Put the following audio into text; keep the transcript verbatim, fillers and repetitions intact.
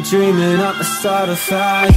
I'm dreaming up the start of fire.